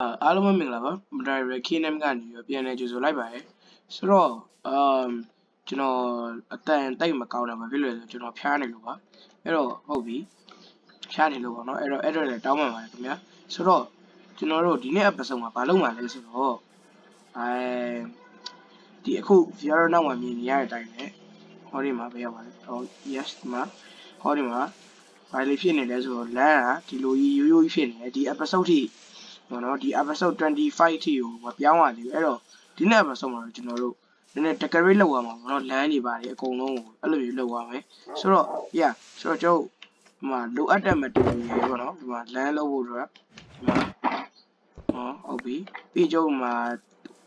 Hello, my name European edges or library. So, a time account of a village, piano, error, hobby, channel, no error, error, down. So, dinner person of Paloma is all. I the cool Fiora now, I mean, yard, Horima, yes, ma, Horima, I live in it as well. Lara, Tilui, you finish the episode. No, the episode 25 to you, what Yama, the error, the never summer general. Then a Takarilla woman, not anybody, a call no, a little woman. So, yeah, so Joe, my do attempt to be, you know, my landlord, my Obi, Pijo, my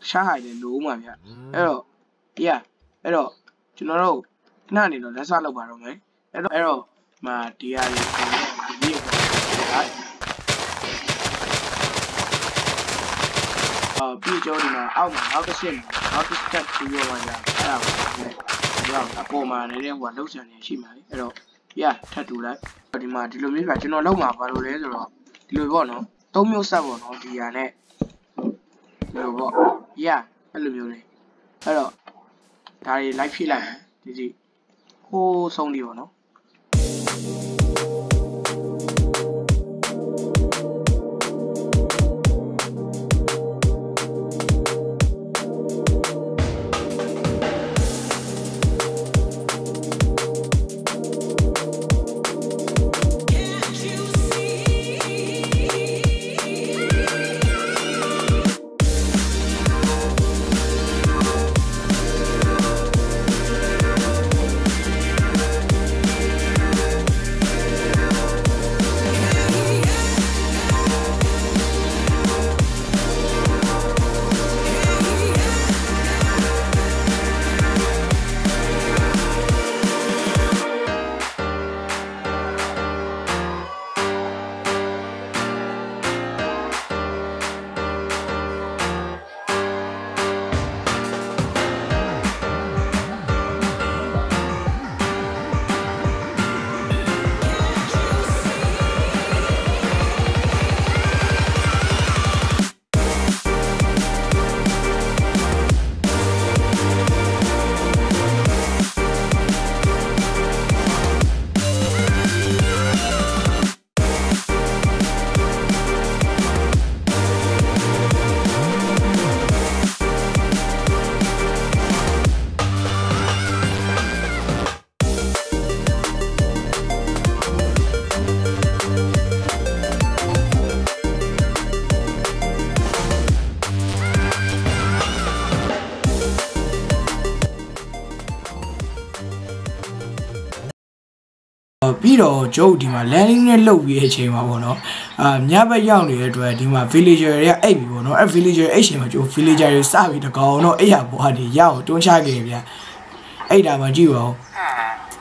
Shahid and Lumaya. Error, yeah, error, general, Nanny, that's all about me. Error, my dear. Be Jordan, I'll the same. I'll just step to your one. I call my name, what looks and she might. Yeah, tattoo that. But in my delivery, I do not know my value. Lugono, Tomio Savon, or Diane. Yeah, I love you. Hello, Tari Life Hila. Did he? Oh, song you know. Piro Joe Dima Lanning and Lobby Hmabono, Nyaba Young Dima Villager Abibono, a villager Asimajo, villager Savi the Gao, no Ea Bohadi Yao, don't Shagavia Ada Majibo.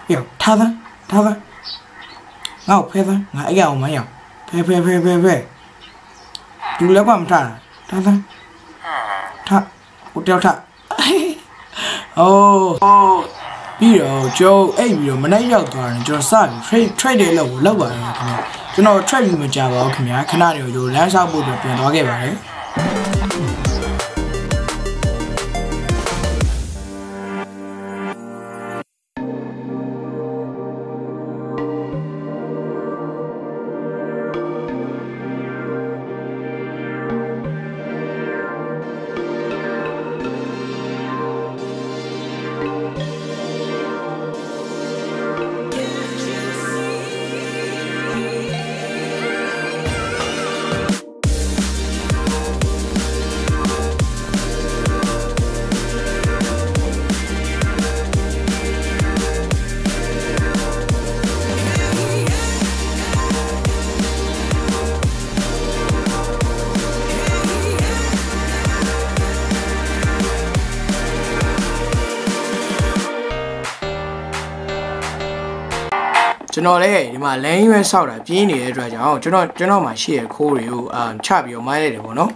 Yo, Tather, Tather. Now, Pether, I yell my young. Pepe. Do Labam Tara, Tather. Tap, hotel tap. Oh. Piro Joe Abio Manayo Garden, your son, trade low, lower. You know, trade with Java, okay, I cannot do less out with the my lane was out at Jenny, Raja, General Machia, Koryu, chap your mind, you know.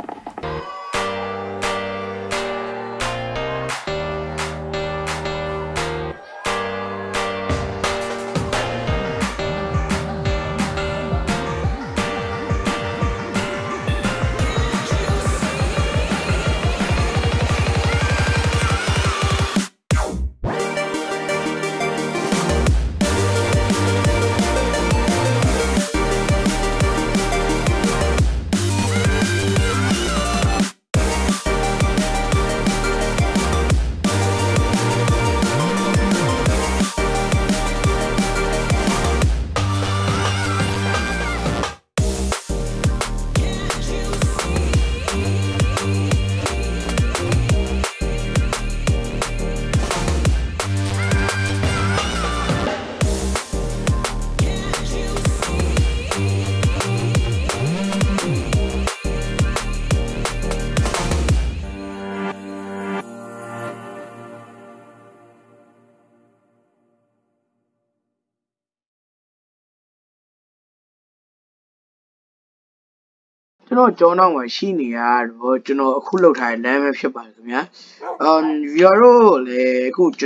Jonah Machine yard, but Hulot High Lam Shabakamia. Viaro, good,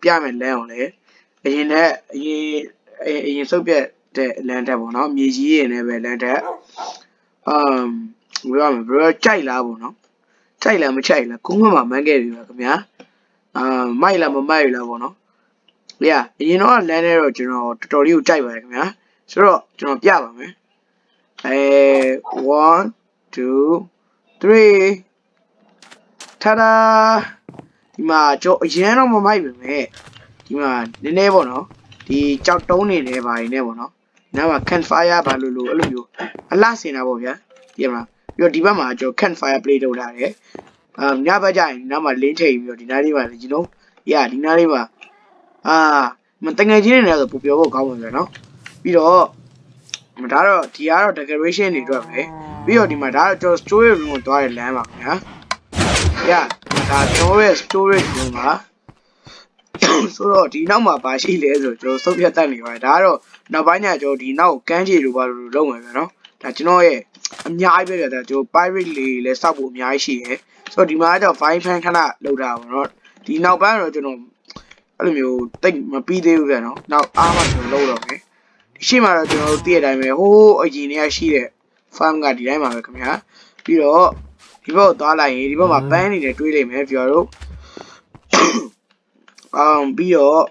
Piaman Leon, in Soviet Lantabona, Mizi and Evelanta. We are a child, Abono. Child, Michaela, Kumma, Mangaria, Mila, Mila, yeah, you know, Lanero, tutorial Chaiwak, so, Piava, 1, 2, 3. Ta-da! Ima cho jeno mo mai me. Ima ne bo no. Di chao tong ni le ba ni bo no. Na ma campfire ba lo lo a lo a la sin na bo ya. Di ma. Pyo di ba ma cho campfire play do la de. Nya ba ja yin na ma lin thei pyo di na ni ba ji lo. Ya di na ni ba. Man tangai ji ni na so pyo bo kaung ba no. Pi do Madaro, Tiara decoration, it was a video. The Madaro storage room, toilet lamp, yeah, that's storage room. So, Dinama Bashi Laser, Sophia Tani, Madaro, Nabana, Jodino, Kanji, Rubaloma, that's no way. I bet that you privately less up with Miyashi, eh? So, the matter 5 pound cannot load out, not the now barrel, you think my PD, now I'm a load, okay? Shimmer, theatre, who a genius she farm got the diamond come here. Piro, you both all I need a pen in a twilly, if you are. Piro,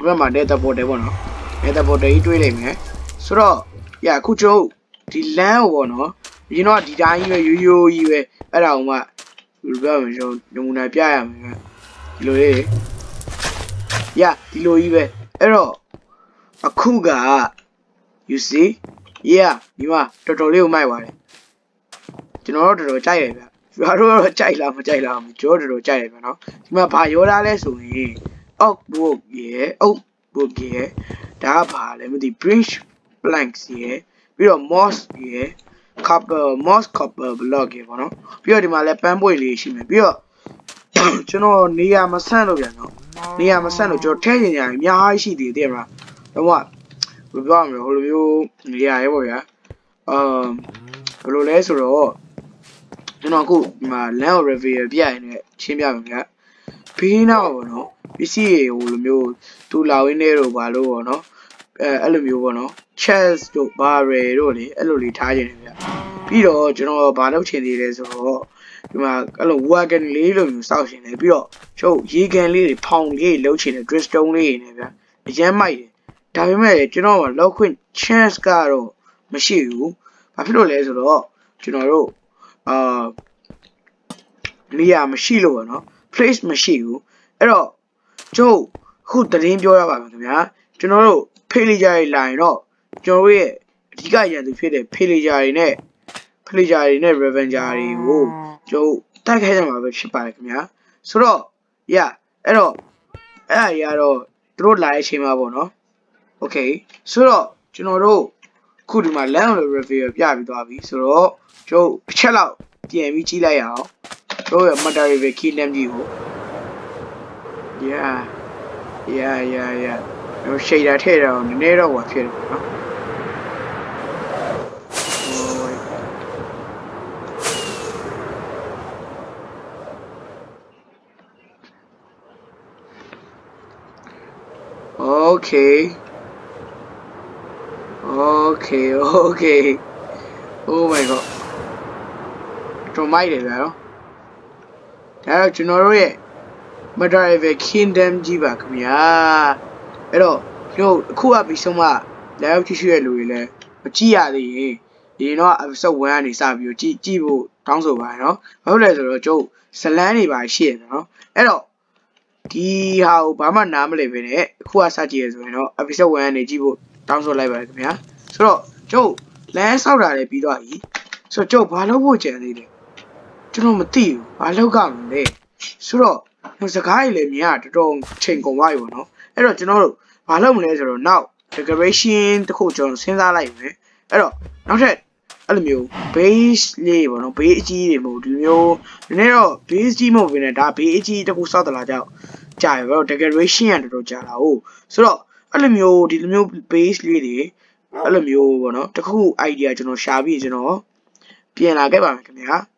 Rama death about the one, death about the twilly, eh? So, yeah, Kucho, the lamb one, you know, the dying you around my Munapia, Lore, yeah, the Loewe, error. A cougar, you see? Yeah, you are totally my wife. You know, a child. You are a child, I'm a child, I'm a children of child. You are Payola lesson. Oh, book, yeah, oh, book, yeah. Dapa, let me the bridge blanks, yeah. We are moss, yeah. Copper, moss, copper, block, you know. We are the Malapan boy, she may be. You know, near my son of you know. Near my son of your tenure, yeah, I see the dear. What? We bomb the whole view. Yeah, everywhere. Less or all. You know, good. My now review behind it. Chimia. Pino, no. We see all the mule. Too loud in there, Balo, no. Alumio, no. Chess to barre, rolly, a little Italian. Pito, General Bado Chili, less or all. You might a work and leave him south in a bureau. So he can leave a pound gate, loach in a dress only in a jam mighty. Time, you know, local chance caro, machine, I feel less at all, you know, Lia Machilo, no, place machine, at all. Joe, who the name you are, you know, Pillagey line up, Joey, the guy had to fit a Pillagey net, Pillagey net, Revengeari, woo, Joe, that had him a ship like me, so, yeah, at all, I at all, throw lights him up, no. Okay, so you know, could my land review Yabi, so Joe, chill out, DMG layout. Joe, mother of a kingdom, you. Yeah. No shade that head on the narrow one. Okay. Okay. Oh my god. It's almighty, bro. That's to know it. But I have a kingdom jiba come here. Hello. No, cool up is somewhat. They'll teach you a little. But Gia, you know, I'm so well and it's up your Jibo, Tonso by no. Oh, there's a joke. Salani by shit, no. Hello. T how Bama Nam live in it. Who are such years, you know? I'm so well and a Jibo, Tonso live come here. So, Joe, let's out of it, Bidai. So, Joe, Palo Woja, lady. To know Matthew, Palo Gum, eh? So, who's a guy let me out to don't change on why, you know? Hello, to know, Palo later now. Decoration, the coach on since I like me. Hello, not that. Alumio, base live on a PG, the Modulo, Nero, PSG move in a dark PG, the coach out the lad out. Jive, decoration, and the Rojala. So, Alumio, the new base lady. Alumio, no, the cool idea, you know, shabby, you know. Bien, ¿a qué va? Que me haga.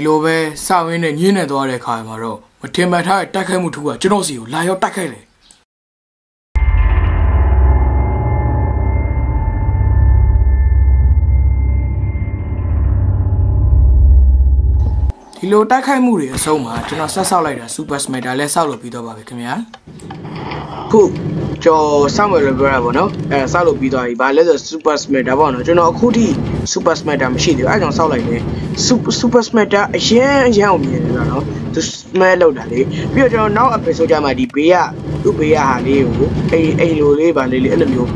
Lobe sao in and unit or a car, Maro, but Tim might have taken him to a genosi, Layo Takele. Hilo Takamuri, so much, and a Sassalida, super smite, a less salopito Babicamia. Poop, Joe Samuel Bravono, and salopito, by leather super smite, Avon, General Cootie, super smite, I'm she, I don't sound like it. Super smatter, a share and young to smell out the We are now a person of my dear, to be a little by little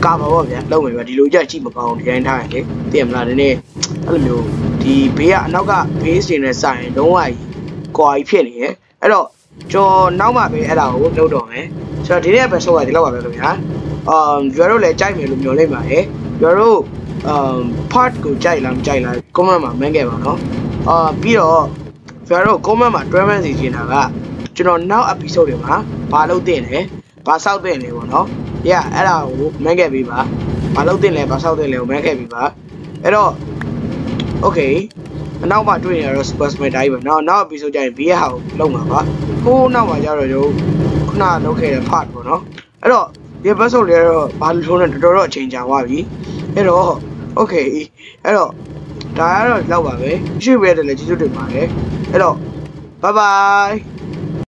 cover of that low and the Luja cheap about the entire day. Them not in it. The beer now got paste in a sign, don't I? Quite penny, eh? At all. So now my pay at all, no don't, eh? So the other person I love about me, huh? You're all a chime in your name, eh? You're all. Part go Jaila, Komama, Mangavano, Piro, Ferro, Komama, Dramas is in Aga. General now episode, Palo Dene, Pasal Bene, no? Yeah, Ella, Mangaviva, Palo Dene, Pasal Dene, Mangaviva, at all. Okay, and now my junior was my diver. Now episode Jai Via, long about. Who now my Yarro could not locate a part, no? At all, the episode there, Palton and Doro change our wabi. Hello, okay, hello, Diana, love away. She read the legislative. Hello, bye bye.